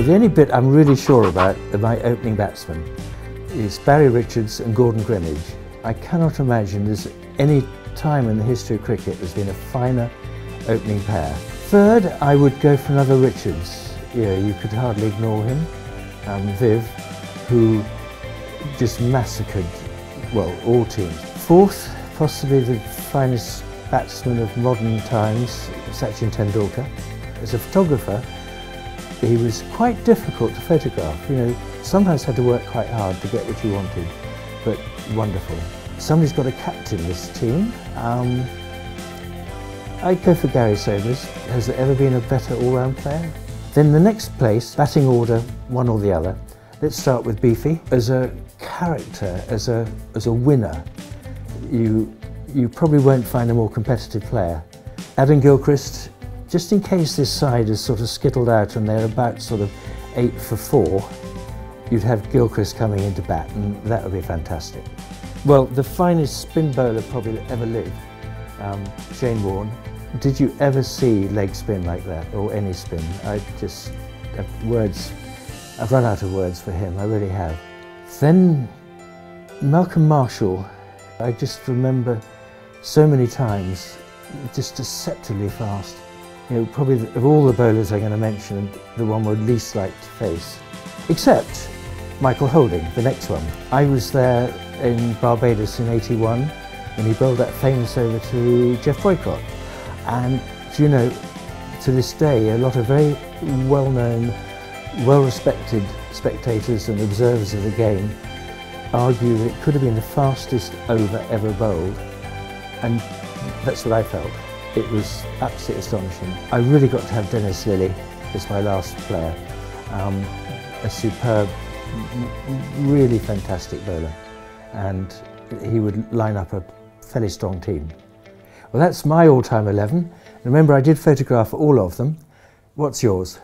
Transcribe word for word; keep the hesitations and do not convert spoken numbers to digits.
But the only bit I'm really sure about of my opening batsmen is Barry Richards and Gordon Greenidge. I cannot imagine there's any time in the history of cricket there's been a finer opening pair. Third, I would go for another Richards. You know, you could hardly ignore him. Um, Viv, who just massacred, well, all teams. Fourth, possibly the finest batsman of modern times, Sachin Tendulkar. As a photographer, he was quite difficult to photograph. You know, sometimes had to work quite hard to get what you wanted, but wonderful. Somebody's got to captain this team. Um, I'd go for Gary Sobers. Has there ever been a better all-round player? Then the next place, batting order, one or the other. Let's start with Beefy. As a character, as a as a winner, you you probably won't find a more competitive player. Adam Gilchrist, just in case this side is sort of skittled out and they're about sort of eight for four, you'd have Gilchrist coming into bat, and that would be fantastic. Well, the finest spin bowler probably ever lived, um, Shane Warne. Did you ever see leg spin like that, or any spin? I just, I've words, I've run out of words for him, I really have. Then Malcolm Marshall, I just remember so many times, just deceptively fast. You know, probably of all the bowlers I'm going to mention, the one we'd least like to face, except Michael Holding, the next one. I was there in Barbados in eighty-one when he bowled that famous over to Jeff Boycott. And, you know, to this day, a lot of very well-known, well-respected spectators and observers of the game argue that it could have been the fastest over ever bowled. And that's what I felt. It was absolutely astonishing. I really got to have Dennis Lillee as my last player. Um, a superb, really fantastic bowler. And he would line up a fairly strong team. Well, that's my all-time eleven. Remember, I did photograph all of them. What's yours?